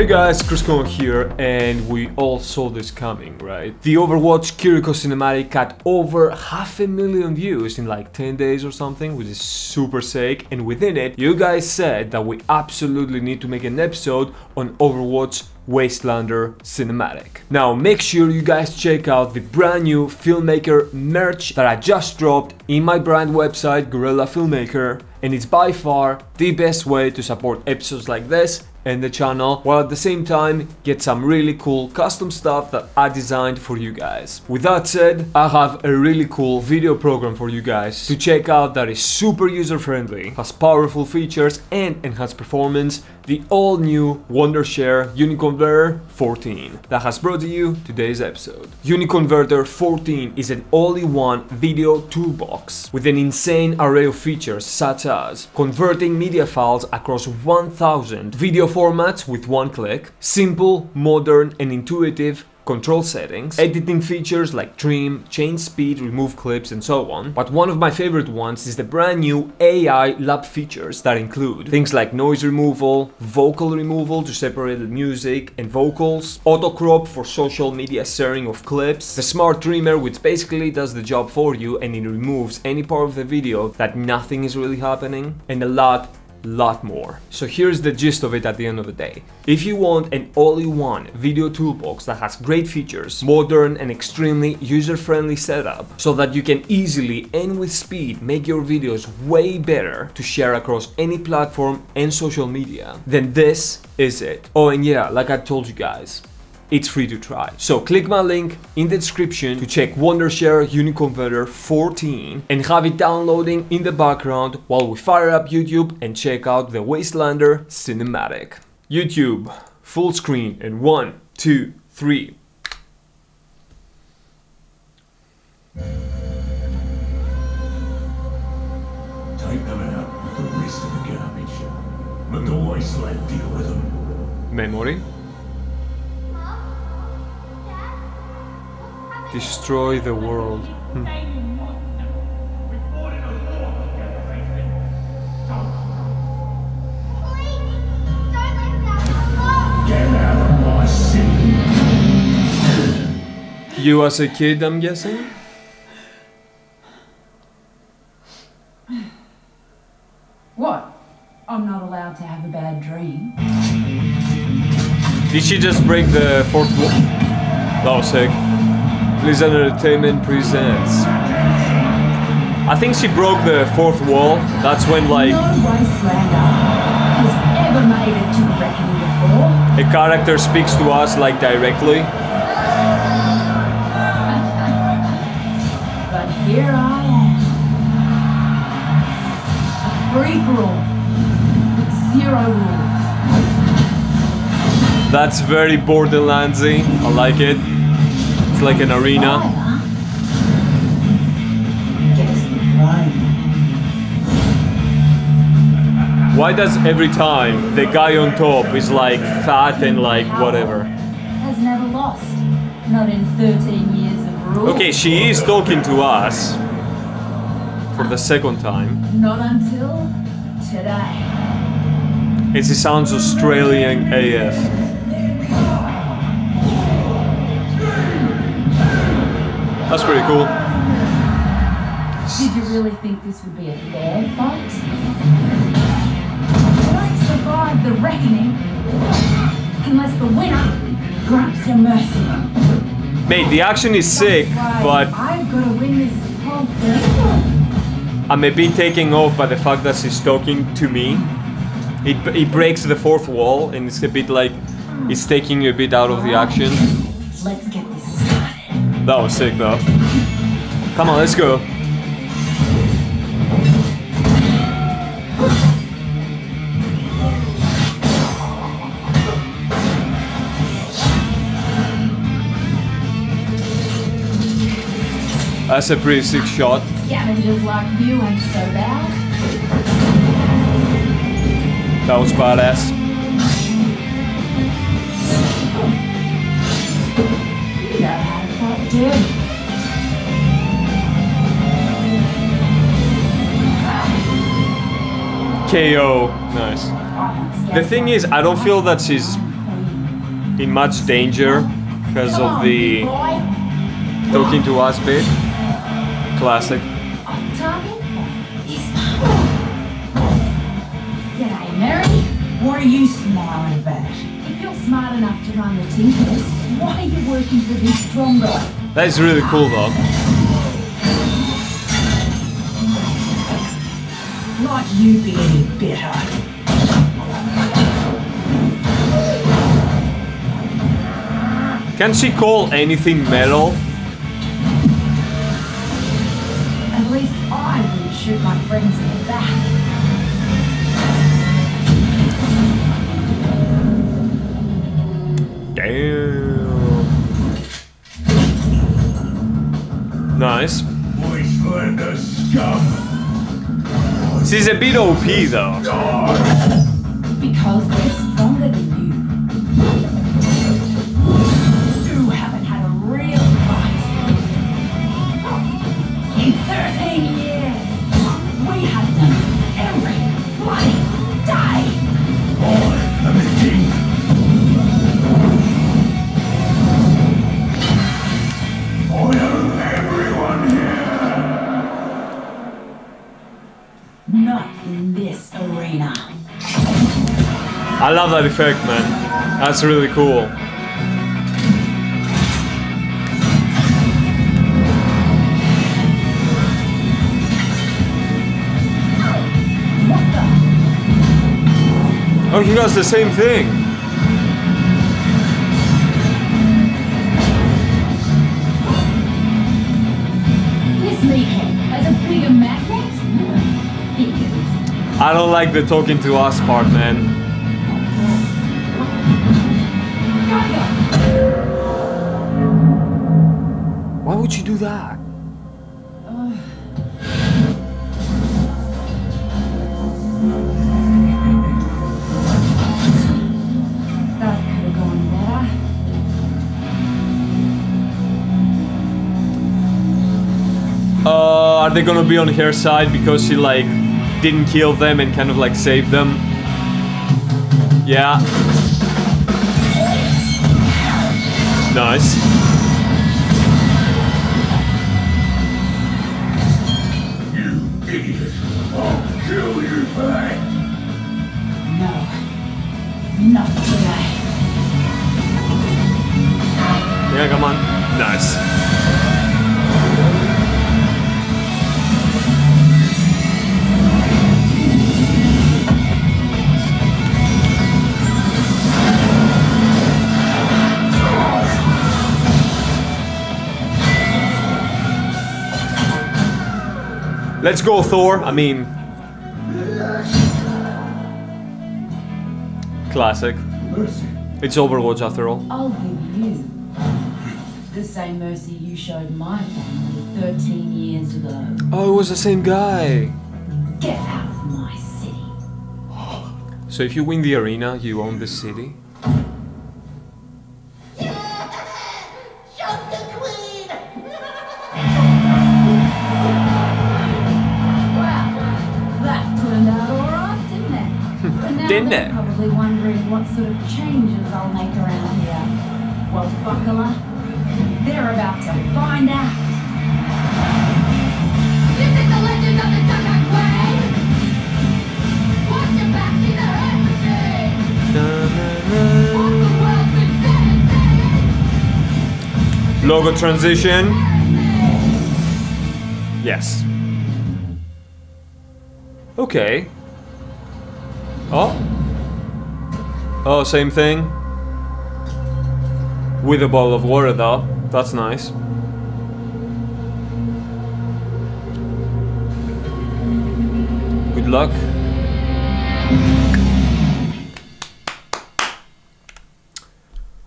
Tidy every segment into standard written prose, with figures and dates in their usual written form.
Hey guys, Chris Connor here, and we all saw this coming, right? The Overwatch Kiriko cinematic got over 500,000 views in like 10 days or something, which is super sick, and within it, you guys said that we absolutely need to make an episode on Overwatch Wastelander cinematic. Now make sure you guys check out the brand new Filmmaker merch that I just dropped in my brand website, Guerrilla Filmmaker, and it's by far the best way to support episodes like this and the channel, while at the same time get some really cool custom stuff that I designed for you guys. With that said, I have a really cool video program for you guys to check out that is super user friendly, has powerful features and enhanced performance, the all new Wondershare Uniconverter 14 that has brought to you today's episode. Uniconverter 14 is an all-in-one video toolbox with an insane array of features such as converting media files across 1,000 video formats with one click, simple, modern and intuitive control settings, editing features like trim, change speed, remove clips and so on. But one of my favorite ones is the brand new AI lab features that include things like noise removal, vocal removal to separate the music and vocals, auto crop for social media sharing of clips, the smart trimmer which basically does the job for you and it removes any part of the video that nothing is really happening, and a lot more. So here's the gist of it at the end of the day. If you want an all-in-one video toolbox that has great features, modern and extremely user-friendly setup, so that you can easily and with speed make your videos way better to share across any platform and social media, then this is it. Oh, and yeah, like I told you guys, it's free to try. So click my link in the description to check Wondershare Uniconverter 14 and have it downloading in the background while we fire up YouTube and check out the Wastelander cinematic. YouTube, full screen, and 1, 2, 3. Tighten them out with the rest of the garbage. Let the wasteland deal with them. Memory. Destroy the world. You as a kid, I'm guessing? What? I'm not allowed to have a bad dream. Did she just break the fourth wall? That was sick. Blizzard Entertainment presents. I think she broke the fourth wall. That's when, like, no Wastelander has ever made it to the reckoning before. A character speaks to us like directly. But here I am, a free-for-all with zero rules. That's very Borderlandsy. I like it. Like an arena. Why does every time the guy on top is like fat and like whatever? Has never lost. Not in 13 years of rule. Okay, she is talking to us for the second time. Not until today. And she sounds Australian AF. That's pretty cool. Did you really think this would be a fair fight? You won't survive the reckoning unless the winner grants your mercy. Mate, the action is sick, but I've got to win this whole thing. I may be taken off by the fact that she's talking to me. It breaks the fourth wall, and it's a bit like it's taking you a bit out of the action. Let's get. That was sick though. Come on, let's go. That's a pretty sick shot. Scavengers like you ain't so bad. That was badass. Dude. KO. Nice. The thing is, I don't feel that she's in much danger because of the talking to us bit. Classic. Did I marry? What are you smiling about? If you're smart enough to run the Tinkerers, why are you working for this strong guy? That is really cool though. Not you being bitter. Can she call anything metal? At least I would shoot my friends in the back. Damn. Nice. Wastelander scum. She's a bit OP though. Because they're stronger than you. In 13 years, we have done every bloody day. I am the king. I own everyone here. Not in this arena. I love that effect, man. That's really cool. Oh, he does the same thing. This meeting has a bigger magnet. I don't like the talking to us part, man. Why would you do that? Are they gonna be on her side because she like didn't kill them and kind of like saved them? Yeah. Nice. You idiot! I'll kill you back. No, not today. Yeah, come on. Nice. Let's go, Thor. I mean... Classic. It's Overwatch after all. I'll give you the same mercy you showed my family 13 years ago. Oh, it was the same guy. Get out of my city. So if you win the arena, you own the city? They're probably wondering what sort of changes I'll make around here. Well, buckle up. They're about to find out. This is the legend of the Tucker Queen. Watch it back to the hurt machine. What the world's insanity. Logo transition. Yes. Okay. Oh? Oh, same thing. With a bottle of water though. That's nice. Good luck.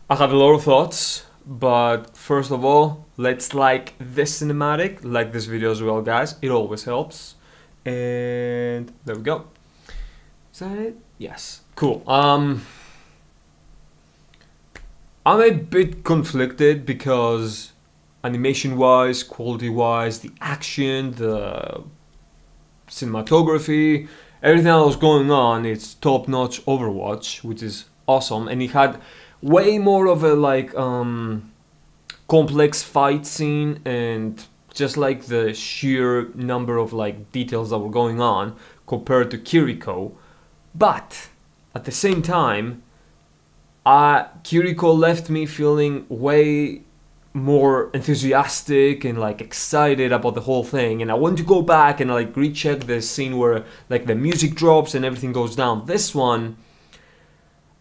I had a lot of thoughts, but first of all, let's like this cinematic, like this video as well, guys. It always helps. And there we go. Is that it? Yes. Cool. I'm a bit conflicted because animation-wise, quality-wise, the action, the cinematography, everything that was going on, it's top-notch Overwatch, which is awesome. And it had way more of a like complex fight scene, and just like the sheer number of like details that were going on compared to Kiriko. But at the same time, Kiriko left me feeling way more enthusiastic and like excited about the whole thing, and I want to go back and like recheck the scene where like the music drops and everything goes down. This one,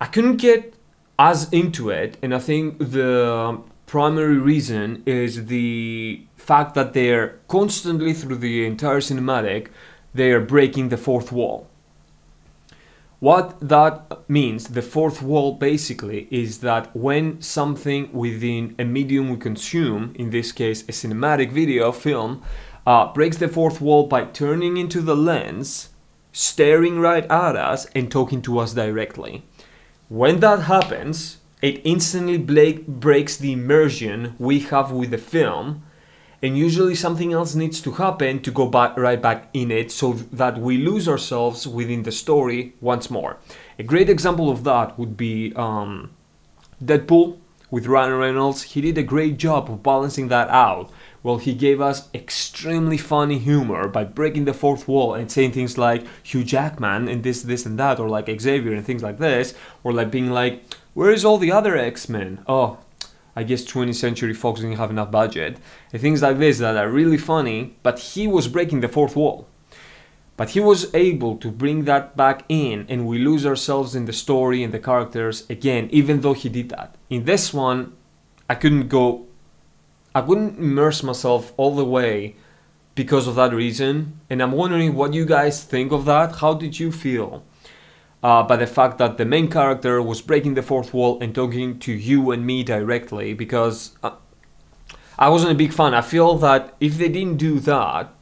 I couldn't get as into it, and I think the primary reason is the fact that they're constantly, through the entire cinematic, they're breaking the fourth wall. What that means, the fourth wall basically, is that when something within a medium we consume, in this case a cinematic video, film, breaks the fourth wall by turning into the lens, staring right at us and talking to us directly. When that happens, it instantly breaks the immersion we have with the film, and usually something else needs to happen to go back, right back in it, so that we lose ourselves within the story once more. A great example of that would be Deadpool with Ryan Reynolds. He did a great job of balancing that out. Well, he gave us extremely funny humor by breaking the fourth wall and saying things like Hugh Jackman and this, this and that, or like Xavier and things like this, or like being like, where is all the other X-Men? Oh, I guess 20th Century Fox didn't have enough budget, and things like this that are really funny, but he was breaking the fourth wall. But he was able to bring that back in, and we lose ourselves in the story and the characters again, even though he did that. In this one, I couldn't immerse myself all the way because of that reason, and I'm wondering what you guys think of that. How did you feel by the fact that the main character was breaking the fourth wall and talking to you and me directly? Because I wasn't a big fan. I feel that if they didn't do that,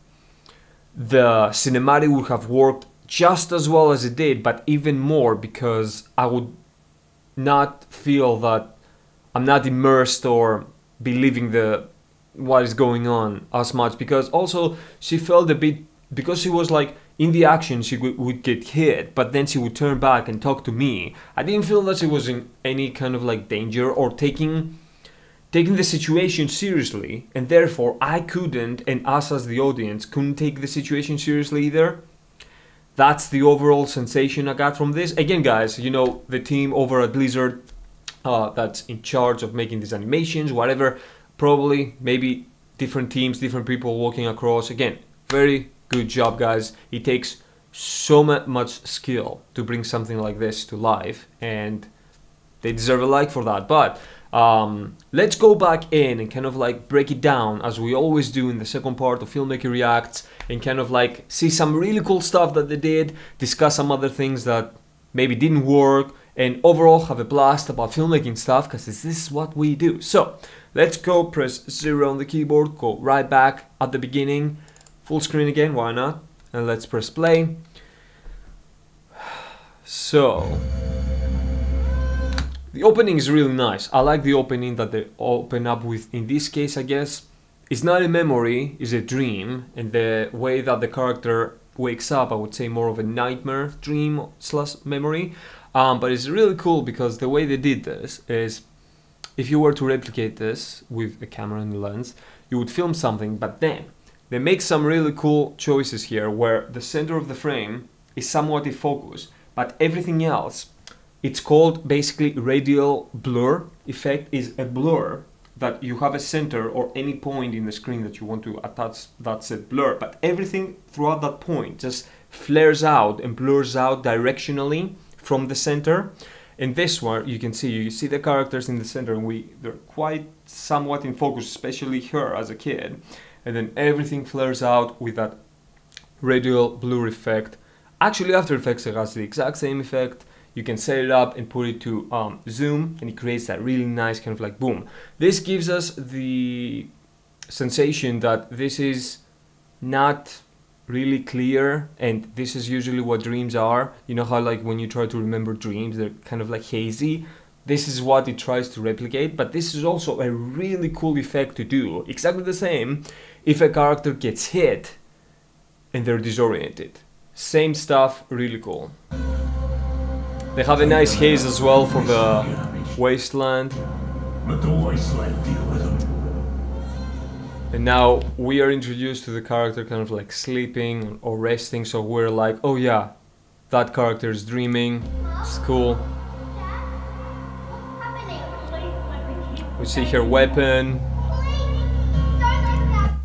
the cinematic would have worked just as well as it did, but even more, because I would not feel that I'm not immersed or believing what is going on as much. Because also she felt a bit, because she was like, in the action, she would get hit, but then she would turn back and talk to me. I didn't feel that she was in any kind of like danger or taking the situation seriously, and therefore I couldn't, and us as the audience couldn't take the situation seriously either. That's the overall sensation I got from this. Again, guys, you know, the team over at Blizzard that's in charge of making these animations, whatever, probably, maybe different teams, different people walking across. Again, very good job, guys. It takes so much skill to bring something like this to life, and they deserve a like for that. But let's go back in and kind of like break it down, as we always do in the second part of Filmmaker Reacts, and kind of like see some really cool stuff that they did, discuss some other things that maybe didn't work, and overall have a blast about filmmaking stuff, because this is what we do. So let's go press 0 on the keyboard, go right back at the beginning, full screen again, why not? And let's press play. So the opening is really nice. I like the opening that they open up with. In this case, I guess it's not a memory, it's a dream, and the way that the character wakes up, I would say more of a nightmare dream slash memory. But it's really cool, because the way they did this is, if you were to replicate this with a camera and a lens, you would film something, but then they make some really cool choices here, where the center of the frame is somewhat in focus, but everything else, it's called basically radial blur effect, is a blur that you have a center or any point in the screen that you want to attach, that's a blur, but everything throughout that point just flares out and blurs out directionally from the center. In this one, you see the characters in the center, and they're quite somewhat in focus, especially her as a kid. And then everything flares out with that radial blur effect. Actually, After Effects has the exact same effect. You can set it up and put it to zoom, and it creates that really nice kind of like boom. This gives us the sensation that this is not really clear, and this is usually what dreams are. You know how like when you try to remember dreams, they're kind of like hazy. This is what it tries to replicate, but this is also a really cool effect to do. Exactly the same if a character gets hit and they're disoriented. Same stuff, really cool. They have a nice haze as well for the Wasteland. Let the Wasteland deal with him. And now we are introduced to the character kind of like sleeping or resting, so we're like, oh yeah, that character is dreaming. It's cool. We see her weapon.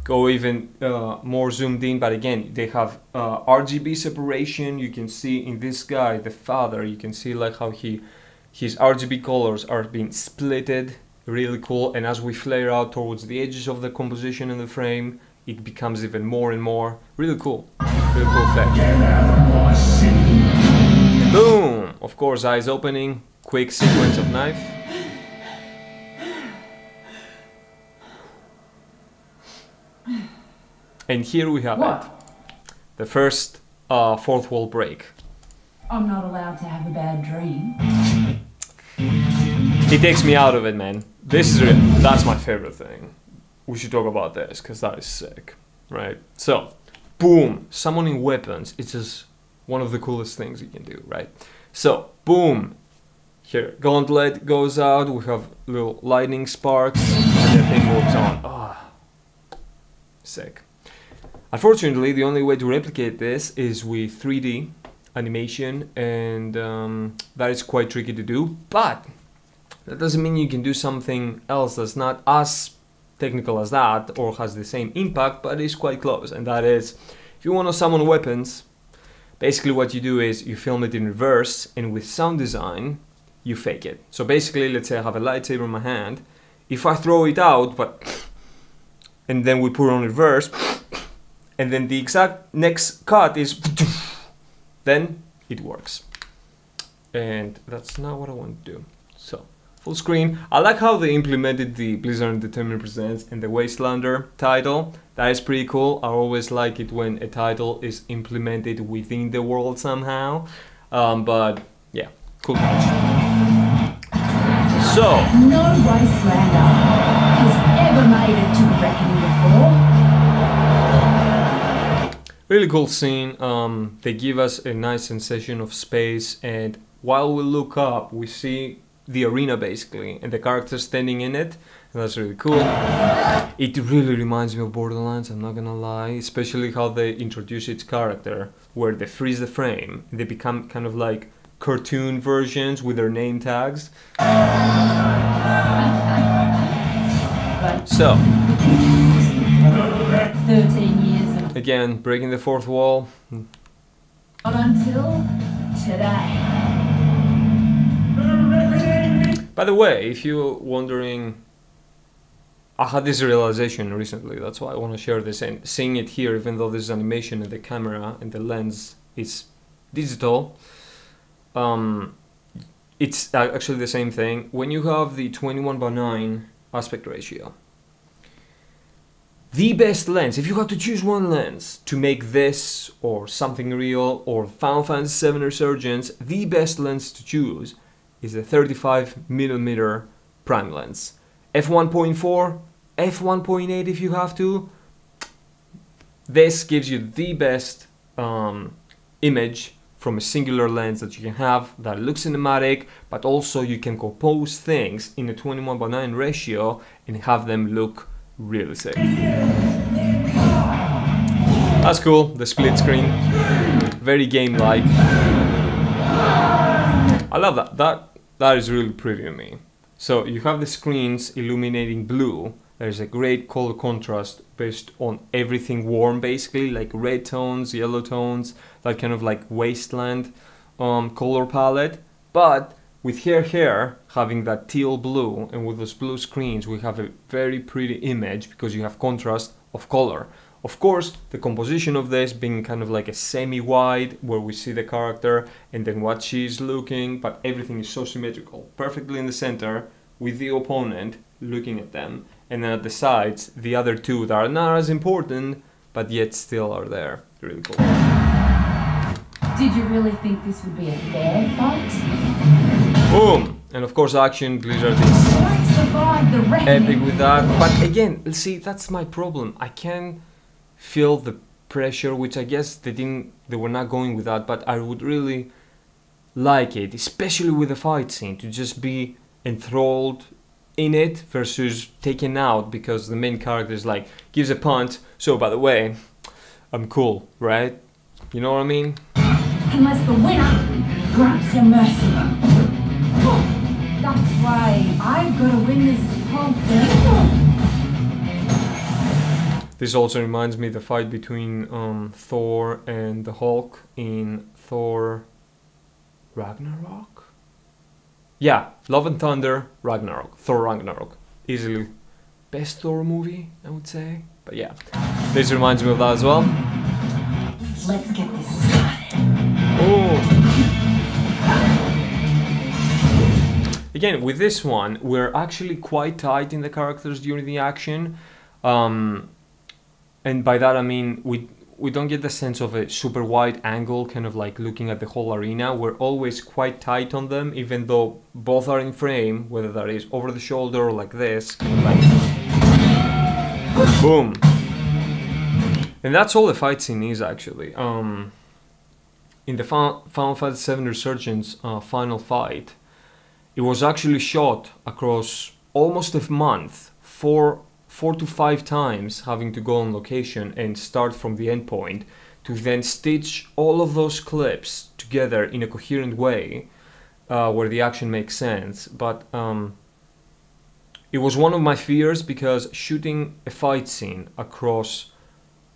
Go even more zoomed in, but again, they have RGB separation. You can see in this guy, the father, you can see like how his RGB colors are being splitted, really cool. And as we flare out towards the edges of the composition in the frame, it becomes even more and more, really cool. Really cool effect. Boom! Of course, eyes opening, quick sequence of knife. And here we have it, the first fourth wall break. I'm not allowed to have a bad dream. It takes me out of it, man. This is real. That's my favorite thing. We should talk about this, because that is sick, right? So, boom, summoning weapons. It's just one of the coolest things you can do, right? So, boom, here, gauntlet goes out. We have little lightning sparks, and the thing moves on. Ah, sick. Unfortunately, the only way to replicate this is with 3D animation, and that is quite tricky to do, but that doesn't mean you can do something else that's not as technical as that or has the same impact, but is quite close, and that is, if you want to summon weapons, basically what you do is you film it in reverse, and with sound design, you fake it. So basically, let's say I have a lightsaber in my hand, if I throw it out, but and then we put it on reverse, and then the exact next cut is, then it works. And that's not what I want to do. So, full screen. I like how they implemented the Blizzard Entertainment Presents and the Wastelander title. That is pretty cool. I always like it when a title is implemented within the world somehow. But yeah, cool touch. So, no Wastelander has ever made it to reckoning before. Really cool scene. They give us a nice sensation of space, and while we look up, we see the arena basically, and the characters standing in it, and that's really cool. It really reminds me of Borderlands, I'm not gonna lie, especially how they introduce its character, where they freeze the frame, they become kind of like cartoon versions with their name tags. So, 13 years. Again, breaking the fourth wall. Not until today. By the way, if you're wondering, I had this realization recently, that's why I want to share this, and seeing it here, even though this is animation and the camera and the lens is digital, it's actually the same thing. When you have the 21:9 aspect ratio, the best lens, if you had to choose one lens to make this or something real or Final Fantasy VII Resurgence, the best lens to choose is the 35mm prime lens. f1.4, f1.8 if you have to. This gives you the best image from a singular lens that you can have that looks cinematic, but also you can compose things in a 21:9 ratio and have them look really sick. That's cool, the split screen. Very game-like. I love that. That is really pretty to me. So you have the screens illuminating blue. There's a great color contrast based on everything warm basically, like red tones, yellow tones, that kind of like wasteland color palette. But with her hair having that teal blue, and with those blue screens, we have a very pretty image because you have contrast of color. Of course, the composition of this being kind of like a semi-wide, where we see the character and then what she's looking, but everything is so symmetrical, perfectly in the center with the opponent looking at them, and then at the sides, the other two that are not as important, but yet still are there. Really cool. Did you really think this would be a fair fight? Boom! And of course action, Blizzard is epic with that, but again, see, that's my problem. I can feel the pressure, which I guess they were not going with that, but I would really like it, especially with the fight scene, to just be enthralled in it versus taken out because the main character is like, gives a punt, so by the way, I'm cool, right? You know what I mean? Unless the winner grants your mercy. That's why I've got to win this whole thing. This also reminds me of the fight between Thor and the Hulk in Thor Ragnarok? Yeah, Love and Thunder, Ragnarok, Thor Ragnarok. Easily best Thor movie, I would say. But yeah, this reminds me of that as well. Let's get this started. Oh. Again, with this one, we're actually quite tight in the characters during the action. And by that I mean we don't get the sense of a super wide angle, kind of like looking at the whole arena. We're always quite tight on them, even though both are in frame, whether that is over the shoulder or like this, kind of like... Boom! And that's all the fight scene is, actually. In the Final Fantasy VII Resurgence final fight, it was actually shot across almost a month, four to five times, having to go on location and start from the endpoint to then stitch all of those clips together in a coherent way where the action makes sense. But it was one of my fears, because shooting a fight scene across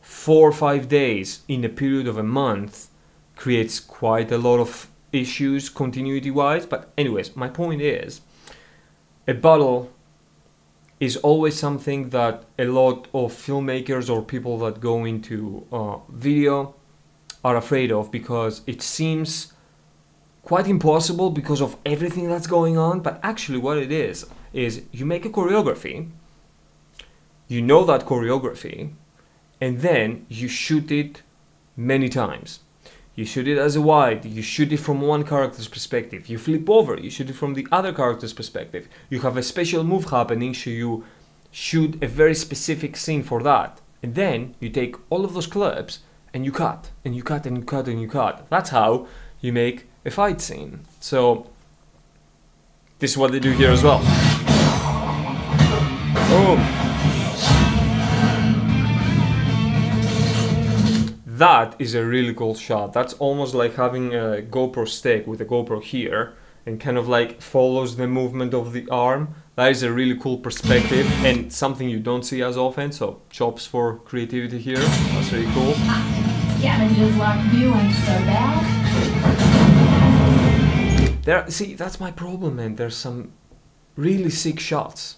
4 or 5 days in a period of a month creates quite a lot of issues continuity wise. But anyways, my point is, a battle is always something that a lot of filmmakers or people that go into video are afraid of, because it seems quite impossible because of everything that's going on. But actually what it is you make a choreography, you know that choreography, and then you shoot it many times. You shoot it as a wide, you shoot it from one character's perspective, you flip over, you shoot it from the other character's perspective, you have a special move happening, so you shoot a very specific scene for that, and then you take all of those clips and you cut, and you cut, and you cut, and you cut. That's how you make a fight scene. So this is what they do here as well. Boom. That is a really cool shot. That's almost like having a GoPro stick with a GoPro here and kind of like follows the movement of the arm. That is a really cool perspective and something you don't see as often, so chops for creativity here. That's really cool. Scavengers like you ain't so bad. There, see, that's my problem, man. There's some really sick shots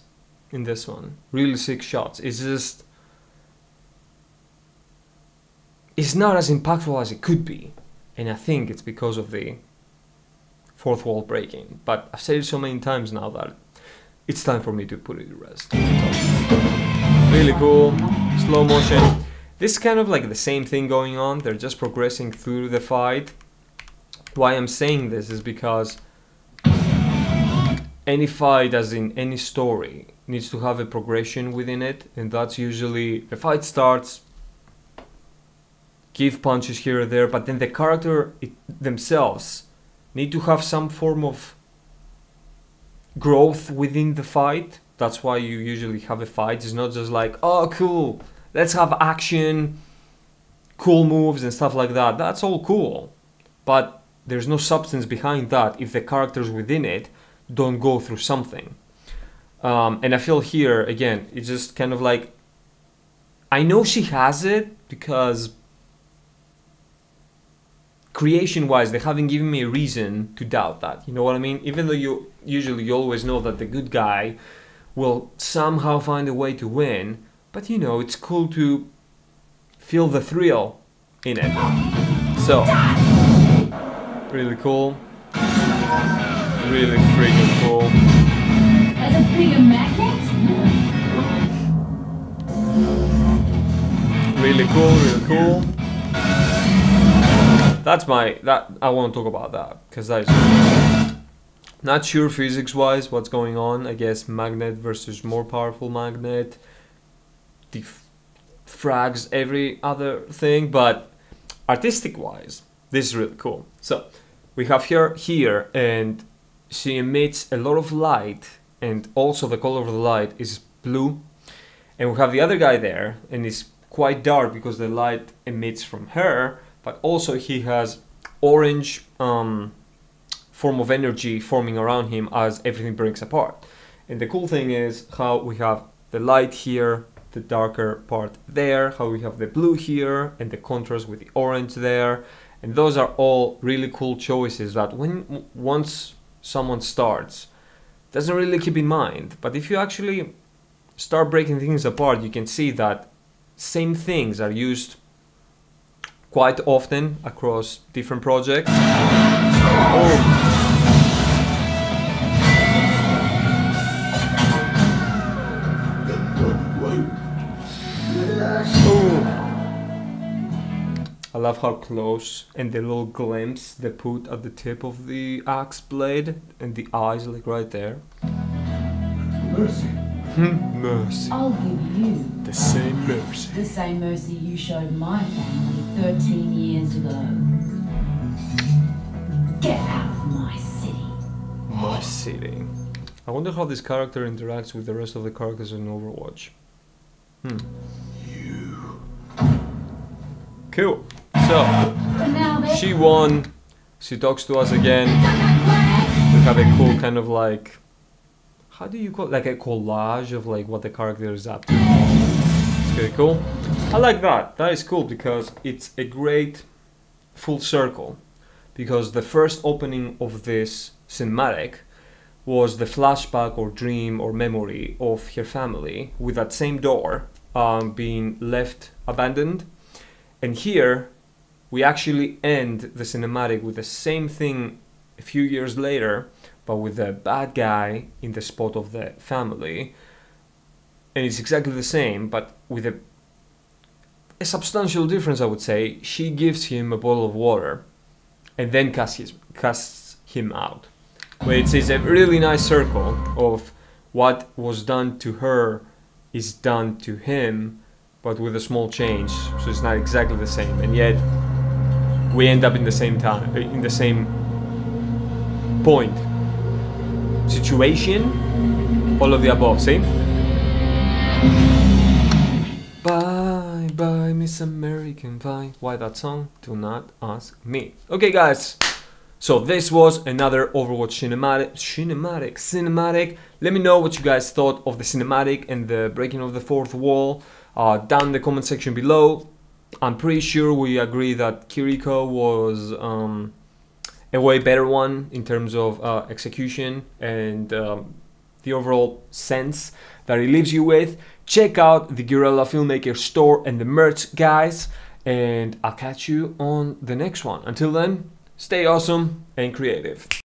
in this one. Really sick shots. It's just... it's not as impactful as it could be, and I think it's because of the fourth wall breaking. But I've said it so many times now that it's time for me to put it to rest. Really cool, slow motion. This is kind of like the same thing going on, they're just progressing through the fight. Why I'm saying this is because any fight, as in any story, needs to have a progression within it, and that's usually a fight starts, give punches here or there, but then the character themselves need to have some form of growth within the fight. That's why you usually have a fight. It's not just like, oh cool, let's have action, cool moves and stuff like that. That's all cool, but there's no substance behind that if the characters within it don't go through something. And I feel here, again, it's just kind of like, I know she has it because creation-wise, they haven't given me a reason to doubt that. You know what I mean? Even though you always know that the good guy will somehow find a way to win, but you know, it's cool to feel the thrill in it. So, really cool. Really freaking cool. As a bigger magnet? Really cool, really cool. That's my, I want to talk about that, because that is, not sure physics-wise what's going on. I guess magnet versus more powerful magnet, frags every other thing, but artistic-wise, this is really cool. So, we have here and she emits a lot of light, and also the color of the light is blue. And we have the other guy there, and it's quite dark because the light emits from her, but also he has orange form of energy forming around him as everything breaks apart. And the cool thing is how we have the light here, the darker part there, how we have the blue here, and the contrast with the orange there. And those are all really cool choices that once someone starts, doesn't really keep in mind. But if you actually start breaking things apart, you can see that same things are used quite often across different projects. I love how close and the little glimpse they put at the tip of the axe blade and the eyes, like right there. Mercy. Mercy. I'll give you the same mercy. The same mercy you showed my family 13 years ago. Get out of my city. My city. I wonder how this character interacts with the rest of the characters in Overwatch. You. Cool. So, she won, she talks to us again, we have a cool kind of like, how do you call it? Like a collage of like what the character is up to. It's very cool. I like that. That is cool because it's a great full circle. Because the first opening of this cinematic was the flashback or dream or memory of her family with that same door being left abandoned. And here, we actually end the cinematic with the same thing a few years later, but with the bad guy in the spot of the family. And it's exactly the same, but with a substantial difference, I would say. She gives him a bottle of water and then casts him out. But it's a really nice circle of what was done to her is done to him, but with a small change, so it's not exactly the same, and yet we end up in the same time, in the same point, situation, all of the above. See? Bye, bye, Miss American Pie. Why that song? Do not ask me. Okay, guys. So this was another Overwatch cinematic. Let me know what you guys thought of the cinematic and the breaking of the fourth wall. Down in the comment section below. I'm pretty sure we agree that Kiriko was a way better one in terms of execution and the overall sense that it leaves you with. Check out the Guerrilla Filmmaker store and the merch, guys, and I'll catch you on the next one. Until then, stay awesome and creative.